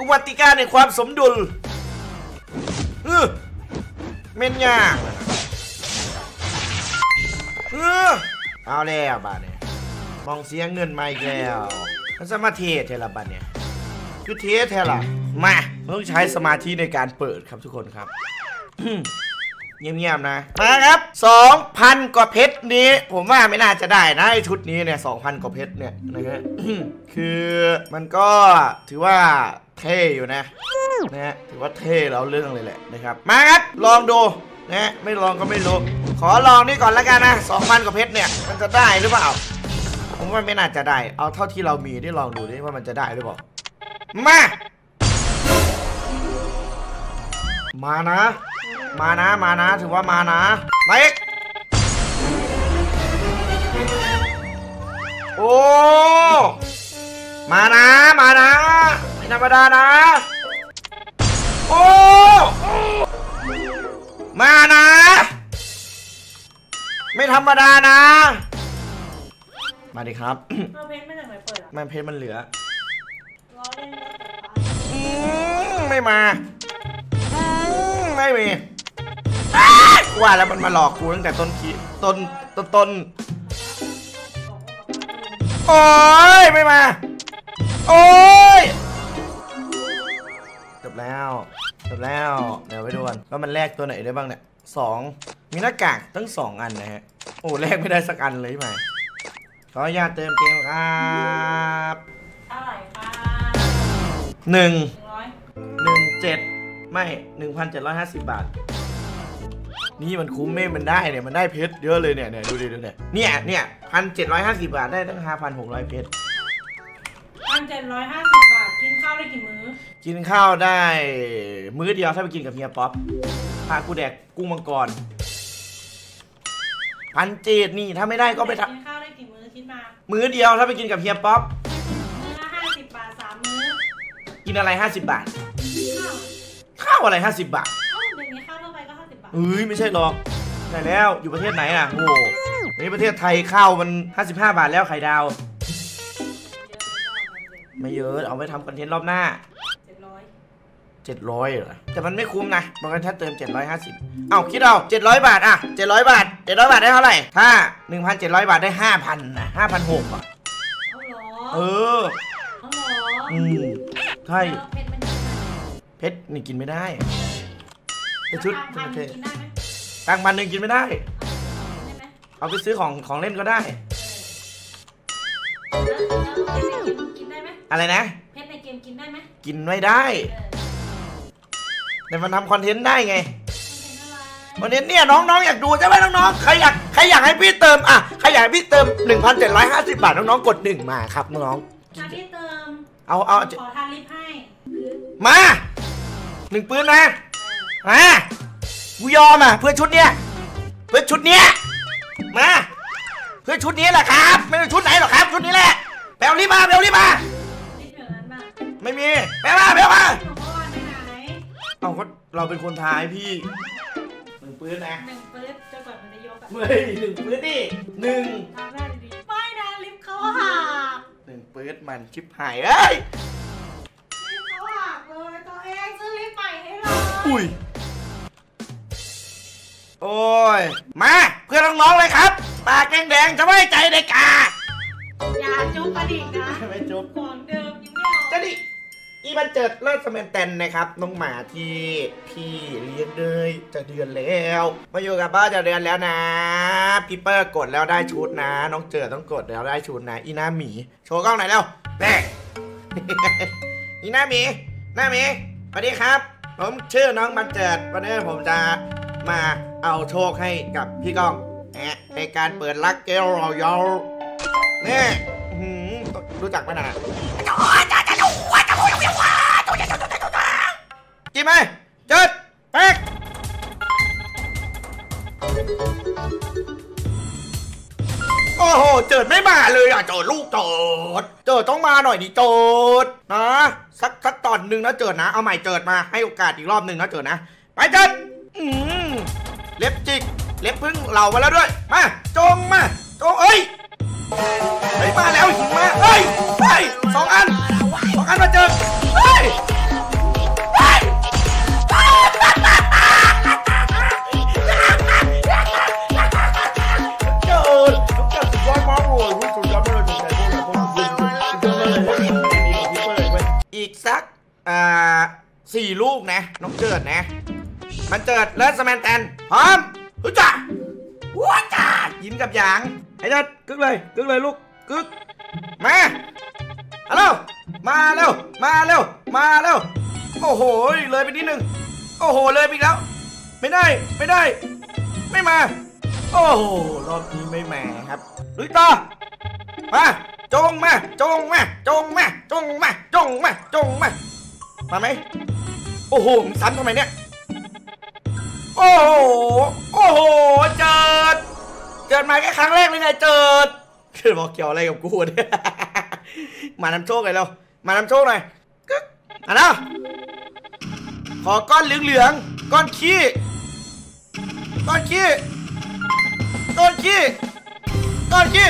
อุบัติการในความสมดุลเมนยาเอาแล้วบ้านเนี่ยมองเสียเงินมาอีกแล้วมันจะมาเทเทละบ้านเนี่ยคือเทเทละมาต้องใช้สมาธิในการเปิดครับทุกคนครับ เงียบๆนะมาครับ 2,000 กว่าเพชรนี้ผมว่าไม่น่าจะได้นะชุดนี้เนี่ย 2,000 กว่าเพชรเนี่ยนะฮะ คือมันก็ถือว่าเท่อยู่นะนะถือว่าเท่แล้วเรื่องเลยแหละนะครับมาครับลองดูนะไม่ลองก็ไม่รู้ขอลองนี่ก่อนแล้วกันนะ 2,000 กว่าเพชรเนี่ยมันจะได้หรือเปล่าผมว่าไม่น่าจะได้เอาเท่าที่เรามีได้ลองดูดิว่ามันจะได้หรือเปล่ามานะมานะถือว่ามานะมาอีกโอ้มานะไม่ธรรมดานะโอ้มานะไม่ธรรมดานะมาดิครับเอาเพชรไม่เหลือไหนเปิดอ่ะไม่เพชรมันเหลือไม่มาไม่มีว่าแล้วมันมาหลอกกูตั้งแต่ต้นโอ้ยไม่มาโอ้ยจบแล้วเดี๋ยวไปดูกันว่ามันแลกตัวไหนได้บ้างเนี่ยสองมีหน้ากากตั้ง2อันนะฮะโอ้แลกไม่ได้สักอันเลยไหมขออนุญาตเติมเกมครับอะไรคะ117ไม่1,750 บาทนี่มันคุ้มมันได้เนี่ยมันได้เพชรเยอะเลยเนี่ยดูดิเนี่ย1,750 บาทได้ตั้ง5,600เพชร1,750 บาทกินข้าวได้กี่มื้อกินข้าวได้มื้อเดียวถ้าไปกินกับเฮียป๊อปพากูแดกกุ้งมังกร1,700นี่ถ้าไม่ได้ก็ไปทำกินข้าวได้กี่มื้อคิดมามื้อเดียวถ้าไปกินกับเฮียป๊อปมื้อละ50 บาท3 มื้อกินอะไร50 บาทข้าวอะไร50 บาทเดี๋ยวนี้ข้าวทั่วไปก็50 บาทเฮ้ยไม่ใช่หรอกได้แล้วอยู่ประเทศไหนอ่ะโอ้นี่ประเทศไทยข้าวมัน55 บาทแล้วไข่ดาวไม่เยอะเอาไปทำคอนเทนต์รอบหน้า700เหรอแต่มันไม่คุ้มนะบางครั้งถ้าเติม750เอาคิดเอา700 บาทอ่ะ700 บาทได้เท่าไหร่ถ้า1,700 บาทได้5,000นะ5,600อ่ะเออใช่เพชรนี่กินไม่ได้แต่ชุดตังค์1,000กินไม่ได้เอาไปซื้อของเล่นก็ได้อะไรนะเพชรในเกมกินได้ไหมกินไม่ได้แต่มันทำคอนเทนต์ได้ไงคอนเทนต์เนี่ยน้องๆอยากดูใช่ไหมน้องๆใครอยากให้พี่เติมอ่ะใครอยากให้พี่เติม 1,750 บาทน้องๆกด1มาครับน้องถ้าพี่เติมเอาขอทานลิฟให้มา1ปืนนะมากูยอมอ่ะเพื่อชุดเนี้ยมาเพื่อชุดนี้แหละครับไม่ใช่ชุดไหนหรอกครับชุดนี้แหละแปลวรีบมาแปลวรีบมาไม่มีแปลวมาเอาก็เราเป็นคนท้ายพี่1ปืนนะ1ปืนจะกดมันจะยกอ่ะไม่1ปืนดิ1ไม่นะลิฟเขาหัก1ปืนมันชิบหายเอ้ยตัวเองซื้อลิปใหม่ให้เราอุ้ยโอ้ยมาเพื่อนน้องๆเลยครับปากแดงๆจะไว้ใจเด็กอ่ะอย่าจุ๊บประดิษฐ์นะไม่จุ๊บของเดิมยังไม่ออกจะดิอีบันเจิดเลิศสเมนเตนนะครับน้องหมาที่พี่เลี้ยงเลยจะเดือนแล้วมาอยู่กับบ้านจะเดือนแล้วนะพี่เปิ้ลกดแล้วได้ชุดนะน้องเจิดต้องกดแล้วได้ชุดนะอีน้าหมีโชว์กล้องหน่อยแล้วแบกอีน้าหมีสวัสดีครับผมชื่อน้องบันเจิดวันนี้ผมจะมาเอาโชคให้กับพี่ก้องในการเปิดลักเกลรอยอลนี่รู้จักไหมนะกินไหมเจิดแป๊กโอ้โหเจิดไม่มาเลยอ่ะเจิดลูกเจิดต้องมาหน่อยดิเจิดนะสักตอนหนึ่งนะเจิดนะเอาใหม่เจิดมาให้โอกาสอีกรอบหนึ่งนะเจิดนะไปเจิดเล็บจิกเล็บพึ่งเหล่ามาแล้วด้วยมาจงเอ้ยมาแล้วหินมาเอ้ย2 อันมาเจิดเฮ้ย 4 ลูกนะน้องเจิดนะมันเจิดเลิศสแมนแตนพร้อมรู้จักหัวจัดยิ้มกับหยางไอ้เจิดกึกเลยกึกเลยลูกกึกมาฮัลโหลมาเร็วมาเร็วมาเร็วโอ้โหเลยไปนิดนึงโอ้โหเลยไปอีกแล้วไม่ได้ไม่ได้ไม่มาโอ้โหรอบนี้ไม่มาครับลุยต่อมาจงมาจงมาจงมาจงมาจงมาจงมามาไหมโอ้โหมันซ้ำทำไมเนี่ยโอ้โหโอ้โหเจิดเจิดมาแค่ครั้งแรกเลยไงเจิดคือบอกเกี่ยวอะไรกับกูเนี่ยมานำโชคเลยเรามานำโชคหน่อยอ่ะนะขอก้อนเหลืองๆก้อนขี้ก้อนขี้ก้อนขี้ก้อนขี้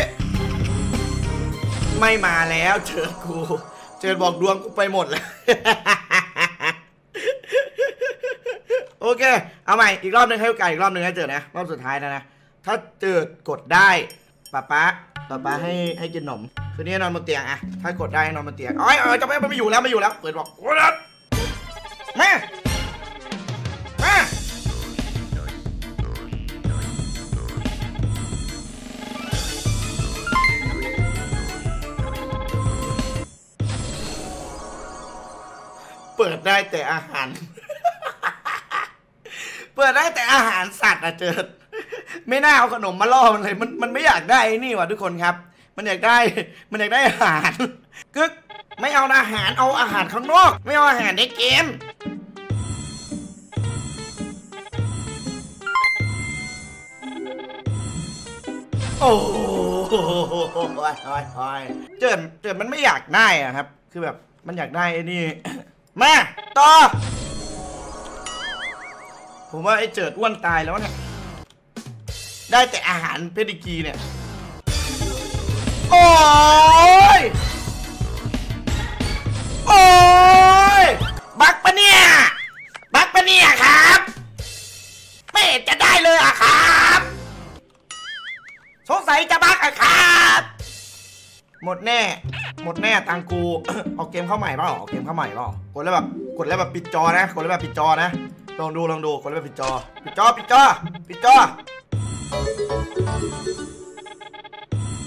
ไม่มาแล้วเจิดกูเจิดบอกดวงกูไปหมดแล้วโอเคเอาใหม่อีกรอบนึงให้โอกาสอีกรอบนึงให้เจิดนะรอบสุดท้ายนะนะถ้าเจิดกดได้ป๊าให้กินขนมคืนนี้นอนบนเตียงอะถ้ากดได้นอนบนเตียงอ๋อจะไม่อยู่แล้วไม่อยู่แล้วเปิดบอกโอ้ยแม่แม่เปิดได้แต่อาหารเปิดได้แต่อาหารสัตว์อะเจิดไม่น่าเอาขนมมาล่อมันเลยมันไม่อยากได้นี่ว่ะทุกคนครับมันอยากได้อาหารกึกไม่เอาอาหารเอาอาหารข้างนอกไม่เอาอาหารในเกมโอ้ยเจิดมันไม่อยากได้อะครับคือแบบมันอยากได้ไอ้นี่มาต่อผมว่าไอ้เจิดอ้วนตายแล้วเนี่ยได้แต่อาหารเพดิกรีเนี่ยโอ้ยโอ้ยบักปะเนี่ยบักปะเนี่ยครับไม่จะได้เลยอะครับสงสัยจะบักอะครับหมดแน่หมดแน่ตังกู เอาเกมเข้าใหม่ป่ะเอาเกมเข้าใหม่ป่ะกดแล้วแบบปิดจอนะกดแล้วแบบปิดจอนะลองดูกดแล้วแบบปิดจอปิดจอ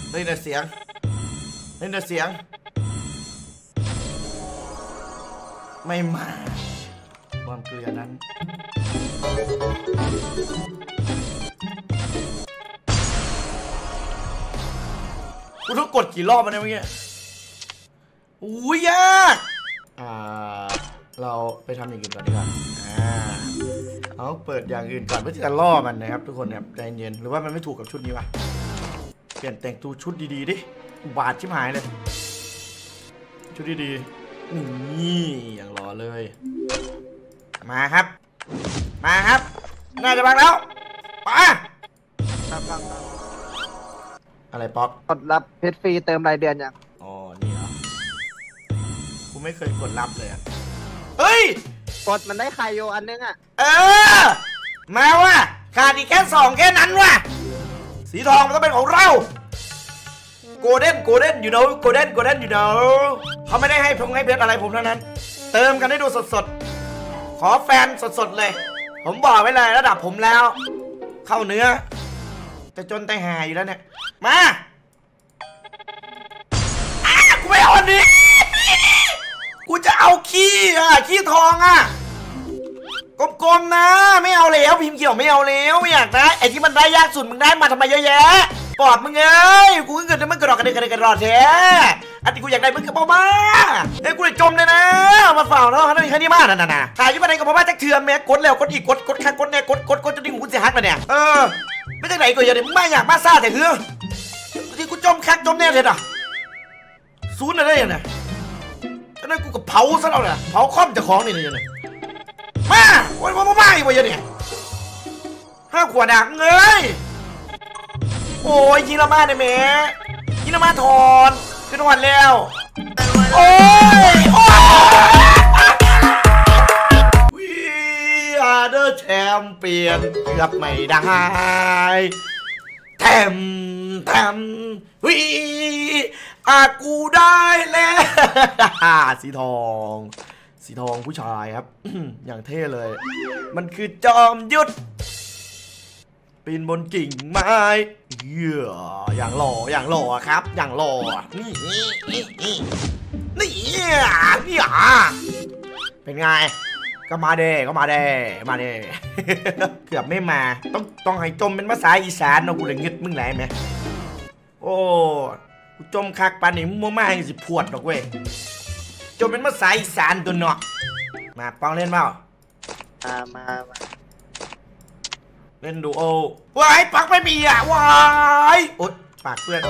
เล่นแต่เสียงไม่มาความเกลียดนั้นกูต้องกดกี่รอบมาเนี่ยเมื่อกี้อุ้ยยากเราไปทำอย่างอื่นก่อนดีกว่าเอาเปิดอย่างอื่นก่อนเพื่อที่จะล่อมันนะครับทุกคนเนี่ยใจเย็นหรือว่ามันไม่ถูกกับชุดนี้วะเปลี่ยนแต่งตัวชุดดีๆดิบาดชิบหายเลยชุดดีๆนี่อย่างหล่อเลยมาครับน่าจะบังแล้วป๊าอะไรป๊อกกดรับเพชรฟรีเติมรายเดือนยังอ๋อนี่เหรอกูไม่เคยกดรับเลยอ่ะเฮ้ยกดมันได้ไคโยอันนึงอ่ะเออมาว่ะขาดอีกแค่สองแค่นั้นว่ะสีทองมันต้องเป็นของเราโกลเด้นอยู่เนาะโกลเด้นอยู่เนาะเขาไม่ได้ให้ผมให้เพชรอะไรผมเท่านั้นเติมกันให้ดูสดๆขอแฟนสดๆเลยผมบอกไว้เลยระดับผมแล้วเข้าเนื้อแต่จนแต่หายอยู่แล้วเนี่ยมากูไม่เอาอันนี้กูจะเอาขี้อ่ะขี้ทองอ่ะกลมๆนะไม่เอาแล้วพิมพ์เขียวไม่เอาแล้วไม่อยากได้ไอ้ที่มันได้ยากสุดมึงได้มาทำไมเยอะแยะปอดมึงเอ้ยกูเกิดจะมึงกระดอกกระดอกแท้อันที่กูอยากได้มึงกระเพาะมาไอ้กูเลยจมเลยนะมาฝ่าแล้วนั่นแค่นี้มากน่ะขายที่มันในกระเพาะมาจากเถื่อนแม่กดแล้วกดอีกกดแน่กดจนดิ้งหูเสียหักมาเนี่ยไม่ได้ไหนกูอย่าเดี๋ยวมึงไม่อยากมาซ่าแต่เถื่อนที่กูจมคักจมแน่เลยนะศูนย์อะไรอย่างเนี้ยนั่นกูกับเผาซะแล้วเนี่ยเผาคอมจะคล้องนี่เลยเนี่ยมาโอ้ยมาอีกวะเนี่ยห้าขวดดักเงยโอ้ยยิรามาเนี่ยแม่ยิรามาถอนขึ้นวันแล้วโอ้ย We are the champion เกือบไม่ได้แถมวิอากูได้แล้วสีทอง สีทองผู้ชายครับ อย่างเท่เลยมันคือจอมยุทธปีนบนกิ่งไม้เยื่ออย่างหล่ออย่างหล่อครับอย่างหล่อนี่นี่นี่เป็นไงก็มาเด้ก็มาเด้มาเด้เกือบไม่มาต้องให้จมเป็นภาษาอีสานเนาะกูเลยงึดมึงไหนไหมโอ้กูจมคักปานนี่มั่วมากสิพวดหรอกเว้ยจมเป็นภาษาอีสานตัวเนาะมาปองเล่นเปล่ามาเล่นดูโอ้ว้ายปักไม่มีอ่ะว้ายโอ๊ยปากเพื่อน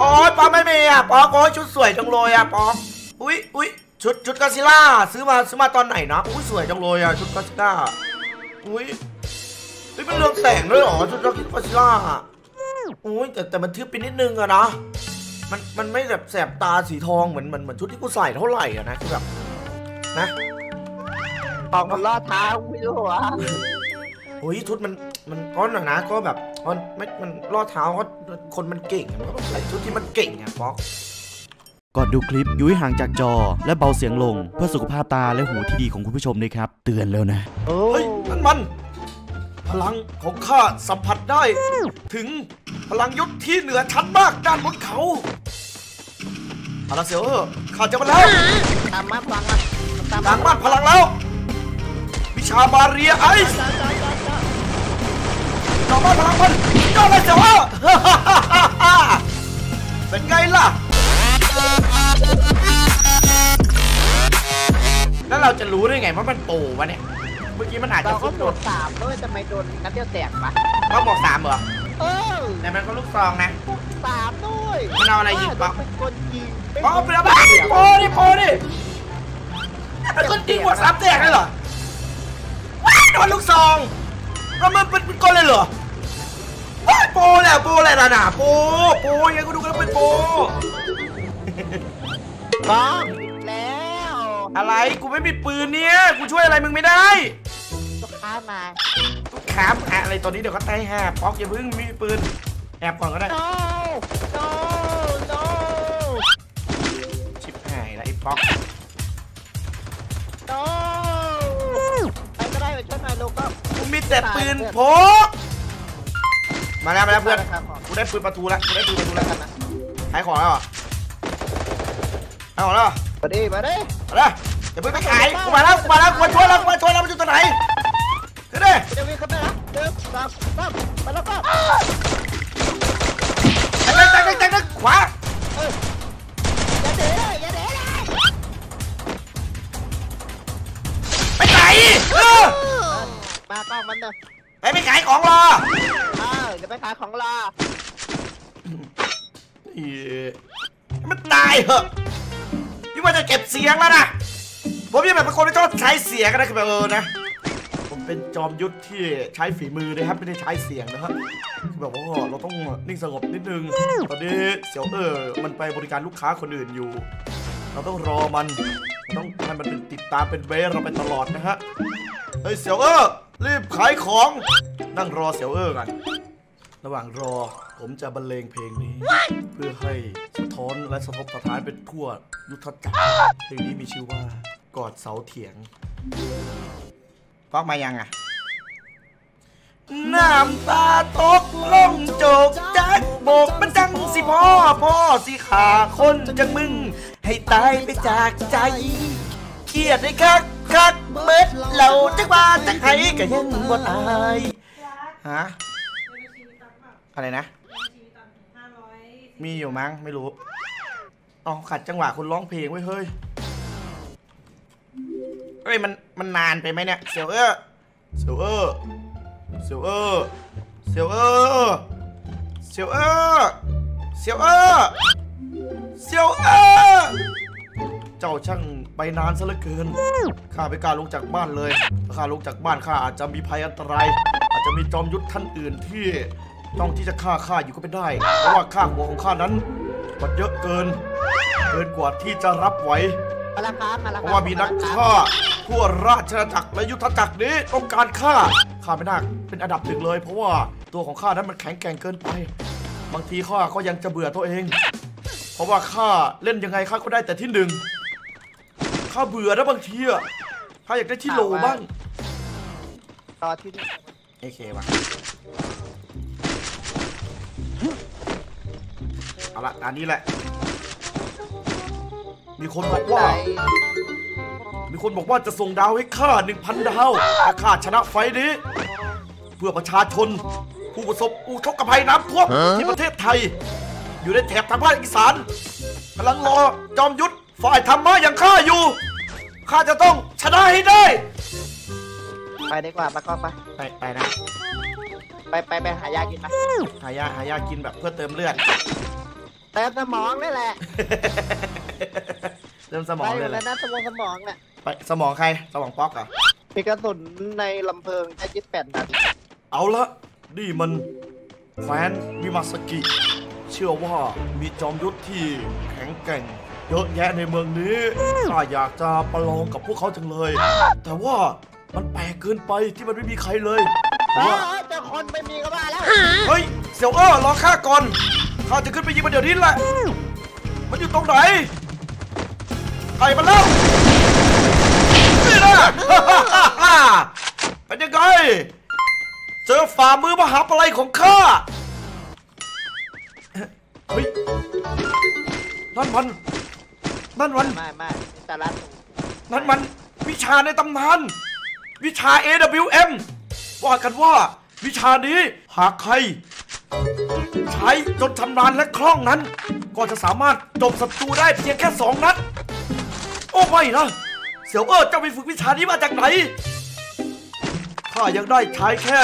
โอ๊ยปักไม่มีอ่ะปอกโอ้ยชุดสวยจังเลยอ่ะปอกอุ๊ยอุ๊ยชุดกอซิล่าซื้อมาตอนไหนนะอุ้ยสวยจังเลยอ่ะชุดกอซิล่าอุ้ยนี่เป็นเรื่องแต่งด้วยหรอชุดกอซิล่าอุ้ยแต่มันทึบไปนิดนึงอะนะมันไม่แบบแสบตาสีทองเหมือนชุดที่กูใส่เท่าไหร่อะนะคือแบบนะออกมันล่อตาอุ้ยดูวะโอ้ยชุดมันก้อนหน่อยนะก็แบบมันไม่มันล่อเท้าก็คนมันเก่งมันก็ต้องใส่ชุดที่มันเก่งอะป๊อกก่อนดูคลิปยุ้ยห่างจากจอและเบาเสียงลงเพื่อสุขภาพตาและหูที่ดีของคุณผู้ชมด้วยครับเตือนแล้วนะเฮ้ยมันพลังของข้าสัมผัสได้ถึงพลังยุทธที่เหนือชั้นมากด้านบนเขาพลังเสียวข้าจะมาแล้วตามมาพลังพลังแล้ววิชาบาเรียไอซ์ตามมาพลังมันก็เลยเสียวเป็นไงล่ะแล้วเราจะรู้ได้ไงว่ามันโตวะเนี่ยเมื่อกี้มันอาจจะซุกโดนสามด้วยทำไมโดนนัดเดียวแตกปะก็บอกสามเหรอแต่มันก็ลูกซองนะสามด้วยมันเอาอะไรยิงปะเป็นคนยิงปะเป็นอะไรโพดิเป็นคนยิงหัวสามแตกเลยเหรอว้าวโดนลูกซองแล้วมันเป็นก้อนเลยเหรอว้าวโปแหละน่ะโปยังไงกูดูกันเป็นโปบ้าแล้วอะไรกูไม่มีปืนเนี่ยกูช่วยอะไรมึงไม่ได้ลูกค้ามาลูกค้าอะไรตอนนี้เดี๋ยวก็ตายห่าป๊อกอย่าพึ่งมีปืนแอบก่อนก็ได้ no ชิบหายแล้วไอ้ป๊อก no ไปก็ได้ไปช่วยหน่อยลูกก็กูมีแต่ปืนพกมาแล้วเพื่อนกูได้ปืนประตูแล้วกันนะขายของแล้วเอาแล้วมาดิแล้วอย่าเพิ่งไปขายกูมาแล้วมาช่วยแล้วมันอยู่ตรงไหนขึ้นดิเดี๋ยววิ่งขึ้นไปนะเดินมาแล้วก็แต่งขวาอย่าเด๋ไปไหนมาป้องมันเถอะไปขายของรอเดี๋ยวไปขายของรอมันตายเหอะยิ่งว่าจะเก็บเสียงแล้วนะผมยังแบบเป็นคนที่ชอบใช้เสียงกันนะคือแบบนะผมเป็นจอมยุทธที่ใช้ฝีมือนะครับไม่ได้ใช้เสียงนะครับคือแบบว่าเราต้องนิ่งสงบนิดนึงตอนนี้เสี่ยวมันไปบริการลูกค้าคนอื่นอยู่เราต้องรอมันต้องให้มันเป็นติดตามเป็นเวรเราไปตลอดนะฮะเฮ้ยเสี่ยวรีบขายของนั่งรอเสี่ยวกันระหว่างรอผมจะบรรเลงเพลงนี้เพื่อให้สะท้อนและสะทบสะท้านเป็นทั่วยุทธจักรเพลงนี้มีชื่อว่ากอดเสาเถียงป๊อกมายังอ่ะน้ำตาตกล่องโจกจักโบกมันจังสิพ่อสิขาคนจังมึงให้ตายไปจากใจเครียดได้คักเบิดเหล่าจักบ้าจักไห้ก็ยังบ่ตายฮะอะไรนะมีอยู่มั้งไม่รู้อ๋อขัดจังหวะคนร้องเพลงไว้เฮ้ยมันนานไปไหมเนี่ยเสี่ยวเจ้าช่างไปนานซะเหลือเกินข้าไม่กล้าลงจากบ้านเลยข้าลงจากบ้านข้าอาจจะมีภัยอันตรายอาจจะมีจอมยุทธท่านอื่นที่ต้องที่จะฆ่าข้าอยู่ก็เป็นได้เพราะว่าข้าหัวของข้านั้นมันเยอะเกินกว่าที่จะรับไหวเพราะว่ามีนักฆ่าทั่วราชอาณาจักรและยุทธจักรนี้ต้องการฆ่าไม่ได้เป็นอันดับหนึ่งเลยเพราะว่าตัวของข้านั้นมันแข็งแกร่งเกินไปบางทีข้าก็ยังจะเบื่อตัวเองเพราะว่าข้าเล่นยังไงข้าก็ได้แต่ที่หนึ่ง ข้าเบื่อแล้วบางทีอ่ะข้าอยากได้ที่โลบ้างต่อที่นี่โอเคว่ะเอาละอันนี้แหละมีคนบอกว่าจะส่งดาวให้ข้า 1,000 ดาวถ้าข้าชนะไฟนี้เพื่อประชาชนผู้ประสบอุทกภัยน้ำท่วมที่ประเทศไทยอยู่ในแถบทางภาคอีสานกำลังรอจอมยุทธฝ่ายธรรมะอย่างข้าอยู่ข้าจะต้องชนะให้ได้ไปดีกว่ามาก็ไปนะไปหายากินมาหายากินแบบเพื่อเติมเลือดเติมสมองนี่แหละเติมสมองเลยนะสมองน่ะไปสมองใครสมองป๊อกอ่ะมีกระสุนในลำเพลิงได้28 นัดเอาละนี่มันแคว้นมิมาซากิเชื่อว่ามีจอมยุทธที่แข็งแกร่งเยอะแยะในเมืองนี้ข้าอยากจะประลองกับพวกเขาจังเลยแต่ว่ามันแปลกเกินไปที่มันไม่มีใครเลยแต่คนไม่มีก็บ้าแล้วเฮ้ยเสี่ยวรอข้าก่อนข้าจะขึ้นไปยิงมันเดี๋ยวนี้แหละมันอยู่ตรงไหนไก่มันแล้วนี่นะเป็นยังไงเจอฝ่ามือมหาปลัยของข้าเฮ้ยนั่นมันไม่แต่ละนั่นมันวิชาในตำนานวิชา AWM ว่ากันว่าวิชานี้หากใครใช้จนชำนาญและคล่องนั้นก็จะสามารถจบศัตรูได้เพียงแค่2 นัดโอ้ไม่นะเสี่ยวเจ้าไปฝึกวิชานี้มาจากไหนข้ายังได้ใช้แค่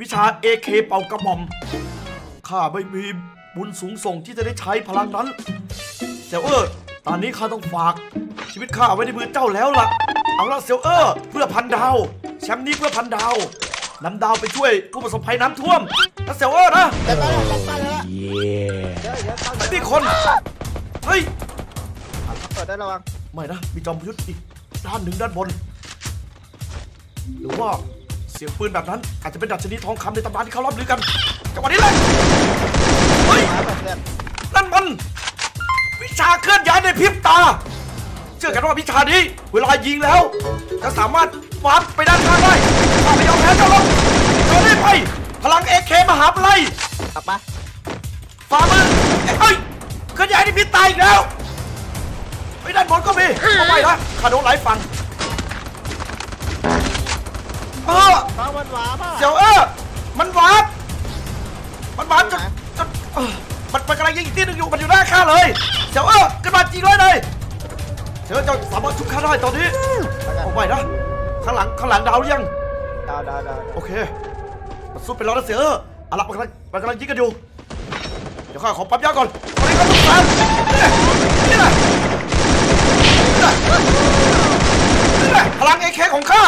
วิชา AK เป่ากระหม่อมข้าไม่มีบุญสูงส่งที่จะได้ใช้พลังนั้นเสี่ยวตอนนี้ข้าต้องฝากชีวิตข้าไว้ในมือเจ้าแล้วล่ะเอาล่ะเสี่ยวเพื่อ1,000 ดาวแชมป์นี้เพื่อ1,000 ดาวนำดาวไปช่วยผู้ประสบภัยน้ำท่วมนะเสี่ยวนะนี่คนเฮ้ยเปิดได้ระวังไม่นะมีจอมยุทธอีกด้านหนึ่งด้านบนหรือว่าเสียงปืนแบบนั้นอาจจะเป็นดัชนีทองคำในตำนานที่เขาล่ำลือกันจังหวะนี้เลยเฮ้ยนั่นมันวิชาเคลื่อนย้ายในพริบตาเชื่อกันว่าวิชานี้เวลายิงแล้วจะสามารถวาร์ปไปด้านข้างได้ข้าไม่ยอมแพ้เจ้าหรอกเดินได้ไปพลัง AK มหาปลัยกลับมาฝ่ามือเฮ้ยเคลื่อนย้ายในพริบตาอีกแล้วไปด้านบนก็มีเข้าไปนะขาโดนหลายฝั่งเสี่ยวมันวาร์ปจนมันกำลังยิงอีกทีนึงอยู่มันอยู่หน้าข้าเลยเสี่ยวกระบาดจีร้อยเลยเสี่ยวจะสามารถชุบข้าได้ตอนนี้เอาไปนะข้างหลังดาวหรือยังดาวโอเคมันซุบไปแล้วนะเสี่ยวเอาล่ะมันกำลังยิงกันอยู่เดี๋ยวข้าขอปั๊บยาก่อนตอนนี้ก็ต้องตามนี่แหละพลัง AK ของข้า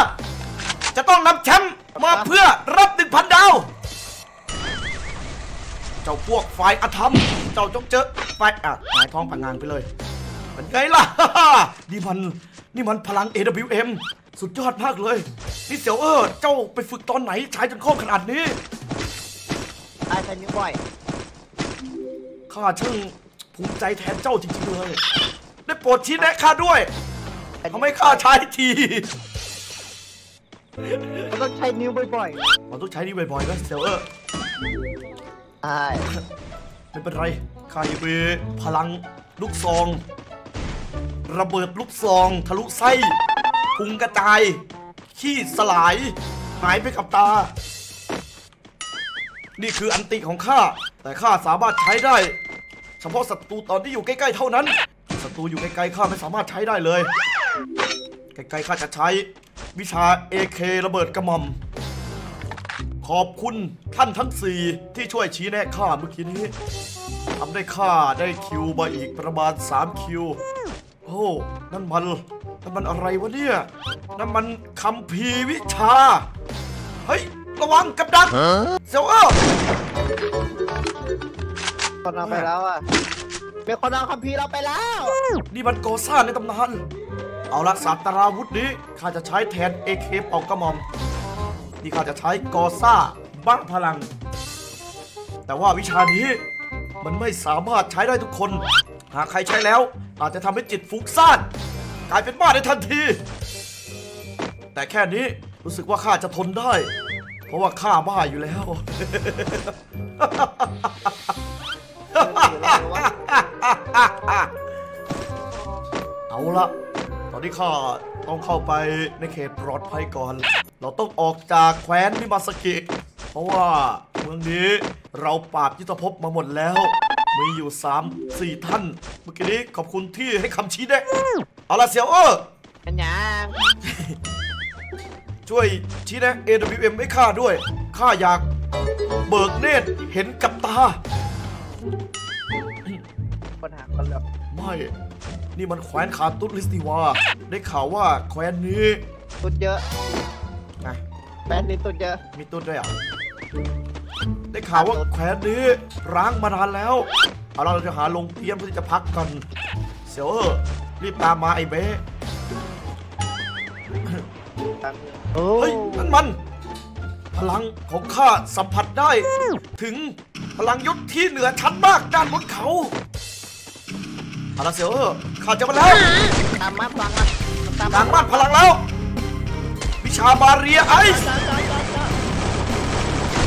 จะต้องนำแชมป์มาเพื่อรับ 1,000 ดาวเจ้าพวกฝ่ายอธรรมเจ้าจงเจอฝ่ายหายท้องพังงานไปเลยเป็นไงล่ะนี่มันพลัง AWM สุดยอดมากเลยนี่เสี่ยวเจ้าไปฝึกตอนไหนใช้จนคล่องขนาดนี้ไอ้ใครนิ้วบ่อยข้าช่างภูมิใจแทนเจ้าจริงๆเลยได้โปรดชี้แนะข้าด้วยเขาไม่ข้าใช้ทีมันต้องใช้นิ้วบ่อยๆมันต้องใช้นิ้วบ่อยๆนะเสี่ยวใช่ไม่เป็นไรข้าจะมีพลังลูกซองระเบิดลูกซองทะลุไส้พุงกระจายขี้สลายหายไปกับตานี่คืออันติของข้าแต่ข้าสามารถใช้ได้เฉพาะศัตรูตอนที่อยู่ใกล้ๆเท่านั้นศัตรูอยู่ไกลๆข้าไม่สามารถใช้ได้เลยไกลๆข้าจะใช้วิชา AK ระเบิดกระหม่อมขอบคุณท่านทั้ง4ที่ช่วยชี้แนะข้าเมื่อกี้นี้ทำได้ข้าได้คิวมาอีกประมาณ3 คิวโอ้นั่นมันอะไรวะเนี่ยนั่นมันคัมภีร์วิชาเฮ้ยระวังกับดักเสี่ยวตอนเราไปแล้วอะมีคนเอาคัมภีร์เราไปแล้วนี่มันโกซ่าในตำนานเอาละศาสตราวุธนี้ข้าจะใช้แทน AK เป่ากระหม่อมนี่ข้าจะใช้โกซ่าบังพลังแต่ว่าวิชานี้มันไม่สามารถใช้ได้ทุกคนหากใครใช้แล้วอาจจะทำให้จิตฟุ้งซ่าน กลายเป็นบ้าในทันทีแต่แค่นี้รู้สึกว่าข้าจะทนได้เพราะว่าข้าบ้าอยู่แล้วเอาละตอนนี้ข้าต้องเข้าไปในเขตปลอดภัยก่อนเราต้องออกจากแคว้นมิมาซากิเพราะว่าเมืองนี้เราปราบยุทธภพมาหมดแล้วมีอยู่ 3-4 ท่านเมื่อกี้นี้ขอบคุณที่ให้คำชี้แนะเอาละเสี่ยวเอ้อเป็นยังช่วยชี้แนะ AWM ให้ข้าด้วยข้าอยากเบิกเนตรเห็นกับตาปัญหากันแล้วไม่นี่มันแคว้นคาตุสลิสติวาได้ข่าวว่าแคว้นนี้ตุดเยอะนะแคว้นนี้ตุดเยอะมีตุดด้วยอ่ะได้ข่าวว่าแคว้นนี้ร้างมานานแล้วเอาเราจะหาลงเตียมเพื่อที่จะพักกันเสี่ยวเอ้อรีบตามมาไอ้เบ๊เฮ้ยนั่นมันพลังของข้าสัมผัสได้ถึงพลังยุทธที่เหนือชั้นมากด้านบนเขาเอาละเสี่ยวเอ้อข้าจะมาแล้วตามมาพลังตามมาพลังแล้ววิชาบาเรียไอ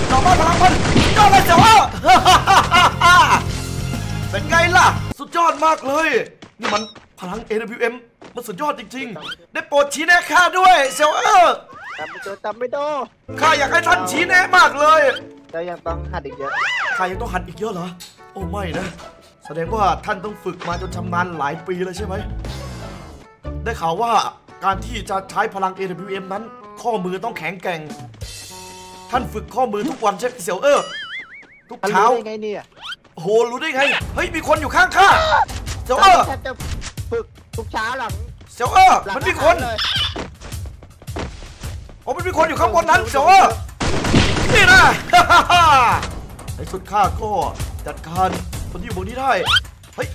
ต่อมาพลังมันก็เลยเสี่ยวเอ้อเป็นไงล่ะสุดยอดมากเลยนี่มันพลัง AWM มันสุดยอดจริงๆได้โปรดชี้แนะข้าด้วยเสี่ยวเอ้อจำไม่โตข้าอยากให้ท่านชี้แนะมากเลยแต่ยังต้องหัดอีกเยอะข้ายังต้องหัดอีกเยอะเหรอโอ้ไม่นะแสดงว่าท่านต้องฝึกมาจนชำนาญหลายปีเลยใช่ไหมได้ข่าวว่าการที่จะใช้พลัง AWM นั้นข้อมือต้องแข็งแกร่งท่านฝึกข้อมือทุกวันใช่ไหมเสี่ยวเอ้อทุกเช้าได้ไงเนี่ยโอ้โหรู้ได้ไงเฮ้ยมีคนอยู่ข้างข้าเสี่ยวเอ้อจะฝึกทุกเช้าหรอเสี่ยวเอ้อมันมีคนโอ้มันมีคนอยู่ข้างบนนั้นเสี่ยวเอ้อนี่นะในสุดข้าก็จัดการคนที่อยู่บนนี้ได้เฮ้ย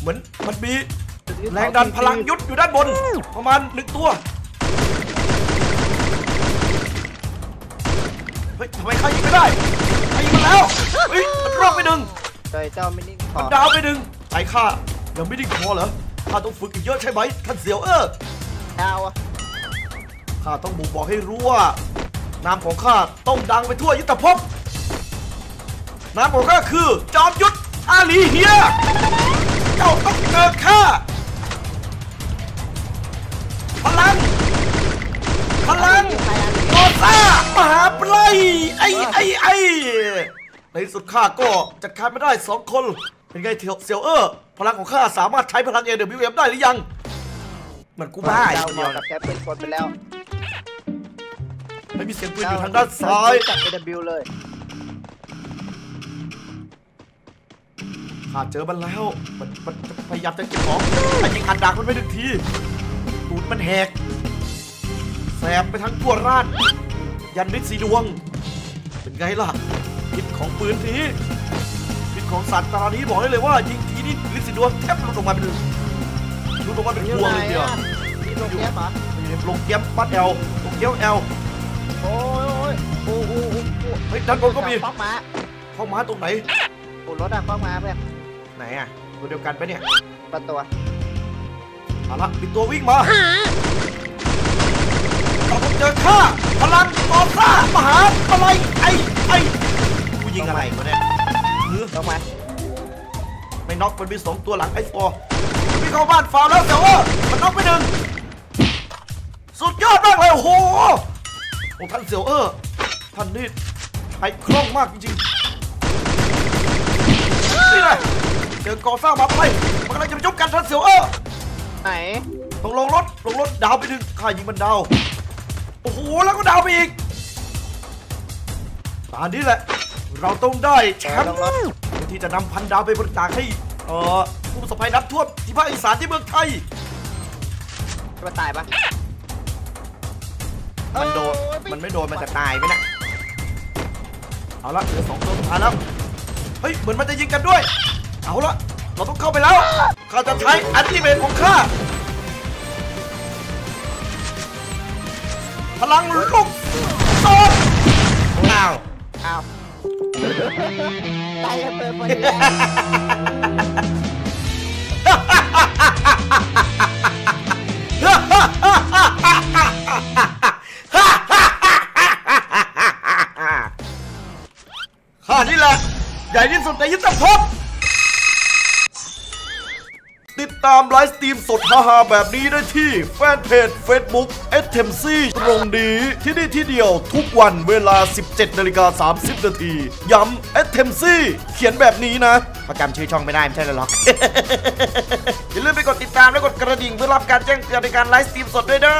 เหมือนมันมีแรงดันพลังยุทธอยู่ด้านบนประมาณ1ตัวเฮ้ยทำไมข้ายิงไม่ได้ข้ายิงมันแล้วเฮ้ยมันรอบไปหนึ่งเจ้าไม่นิ่งพอดาวไปหนึ่งไอ้ข้ายังไม่นิ่งพอเหรอข้าต้องฝึกอีกเยอะใช่ไหมท่านเสี่ยวเอ้อดาวข้าต้องบอกให้รู้ว่านามของข้าต้องดังไปทั่วยุทธภพนามของข้าคือจอมยุทธอาลีเฮียเจ้าต้องเจอข้าพลังโกซ่ามหาปลัยไอในสุดข้าก็จัดการไม่ได้2คนเป็นไงเสี่ยวเอ้อพลังของข้าสามารถใช้พลัง AWM ได้หรือยังมันกูบ้าเดียวแกเป็นคนไปแล้วไม่มีเสียงปืนอยู่ทางด้านซ้ายจับ AW เลยข้าเจอมันแล้วมันพยายามจะเก็บของแต่ยิงอัดดากมันไม่ถึงทีตูดมันแหกแสบไปทั้งทั่วร่างยันฤทธิ์สีดวงเป็นไงล่ะพิษของปืนทีพิษของสัตว์ตานี้บอกได้เลยว่ายิงทีนี้ฤทธิ์สีดวงแทบลงมาเป็นรู้ตัวว่าเป็นพวงเลยเดียวลงเกี๊ยบลงเกี๊ยบปัดแอลลงเกี๊ยวแอลโอ้ยเฮ้ยด้านบนก็มีฟ้องม้าตรงไหนปูรถอะฟ้องม้าเพื่อนไหนอะตัวเดียวกันไปเนี่ยประตูเอาละมีตัววิ่งมาเราต้องเจอข้าพลังต่อข้ามหาอะไรไอกูยิงอะไรมาเนี่ยเจ้ามันไม่น็อกมันมีสองตัวหลังไอ้ฟอพี่เข้าบ้านฟาวแล้วแต่ว่ามันน็อกไปหนึ่งสุดยอดมากเลยโอ้โหท่านเสี่ยวเอ้อท่านนี่ไอ้คล่องมากจริงๆนี่แหละเจอกอซ่ามาไปมันกำลังจะไปจุบกันท่านเสี่ยวเอ้อไหนต้องลงรถดาวไปหนึ่งข้ายิงมันดาวโอ้โหแล้วก็ดาวไปอีกตอนนี้แหละเราต้องได้แชมป์ที่จะนำพันดาวไปบริจาคให้ผู้ประสบภัยน้ำท่วมที่ภาคอีสานที่เมืองไทยจะตายปะมันไม่โดนมันจะตายไหมนะเอาละเหลือ2ตัวสุดท้ายแล้วเฮ้ยเหมือนมันจะยิงกันด้วยเอาละเราต้องเข้าไปแล้วข้าจะใช้อัลติเมทของข้าพลังลูกโซ่อ้าวตายกันเต็มเลย ญ่ที่สุดในยุทธภพติดตามไลฟ์สตรีมสดฮาๆแบบนี้ได้ที่แฟนเพจ Facebook Attemcy ตรงนี้ที่นี่ที่เดียวทุกวันเวลา 17.30 นาทีย้ำ Attemcy เขียนแบบนี้นะประจำชื่อช่องไม่ได้ไม่ใช่หรอก อย่าลืมไปกดติดตามและกดกระดิ่งเพื่อรับการแจ้งเตือนในการไลฟ์สตรีมสดด้วยนะ